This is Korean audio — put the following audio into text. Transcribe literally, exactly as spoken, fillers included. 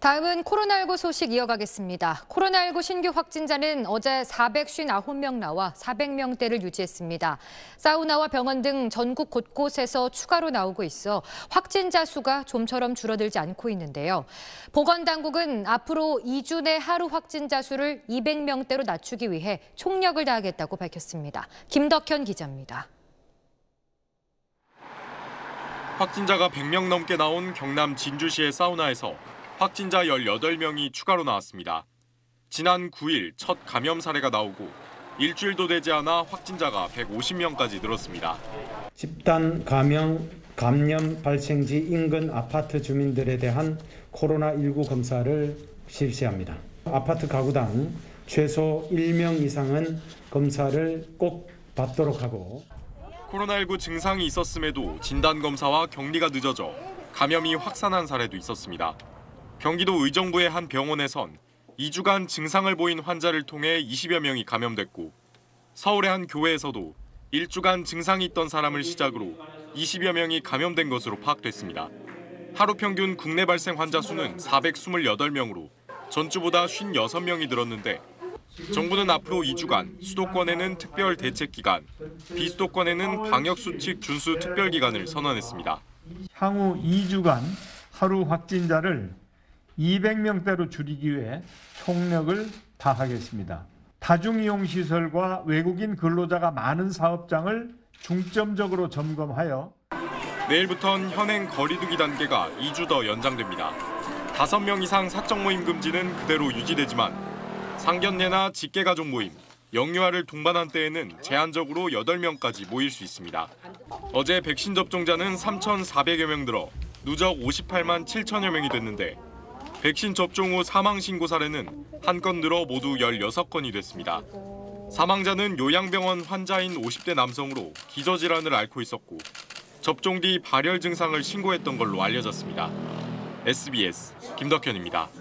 다음은 코로나십구 소식 이어가겠습니다. 코로나십구 신규 확진자는 어제 사백오십구 명 나와 사백 명대를 유지했습니다. 사우나와 병원 등 전국 곳곳에서 추가로 나오고 있어 확진자 수가 좀처럼 줄어들지 않고 있는데요. 보건당국은 앞으로 이 주 내 하루 확진자 수를 이백 명대로 낮추기 위해 총력을 다하겠다고 밝혔습니다. 김덕현 기자입니다. 확진자가 백 명 넘게 나온 경남 진주시의 사우나에서 확진자 십팔 명이 추가로 나왔습니다. 지난 구 일 첫 감염 사례가 나오고 일주일도 되지 않아 확진자가 백오십 명까지 늘었습니다. 집단 감염, 감염 발생지 인근 아파트 주민들에 대한 코로나십구 검사를 실시합니다. 아파트 가구당 최소 일 명 이상은 검사를 꼭 받도록 하고. 코로나십구 증상이 있었음에도 진단검사와 격리가 늦어져 감염이 확산한 사례도 있었습니다. 경기도 의정부의 한 병원에선 이 주간 증상을 보인 환자를 통해 이십여 명이 감염됐고, 서울의 한 교회에서도 일 주간 증상이 있던 사람을 시작으로 이십여 명이 감염된 것으로 파악됐습니다. 하루 평균 국내 발생 환자 수는 사백이십팔 명으로 전주보다 오십육 명이 늘었는데, 정부는 앞으로 이 주간 수도권에는 특별 대책 기간, 비수도권에는 방역 수칙 준수 특별 기간을 선언했습니다. 향후 이 주간 하루 확진자를 이백 명대로 줄이기 위해 총력을 다하겠습니다. 다중이용시설과 외국인 근로자가 많은 사업장을 중점적으로 점검하여 내일부터는 현행 거리두기 단계가 이 주 더 연장됩니다. 다섯 명 이상 사적 모임 금지는 그대로 유지되지만 상견례나 직계가족 모임, 영유아를 동반한 때에는 제한적으로 여덟 명까지 모일 수 있습니다. 어제 백신 접종자는 삼천사백여 명 늘어 누적 오십팔만 칠천여 명이 됐는데, 백신 접종 후 사망 신고 사례는 한 건 늘어 모두 십육 건이 됐습니다. 사망자는 요양병원 환자인 오십 대 남성으로 기저질환을 앓고 있었고, 접종 뒤 발열 증상을 신고했던 걸로 알려졌습니다. 에스비에스 김덕현입니다.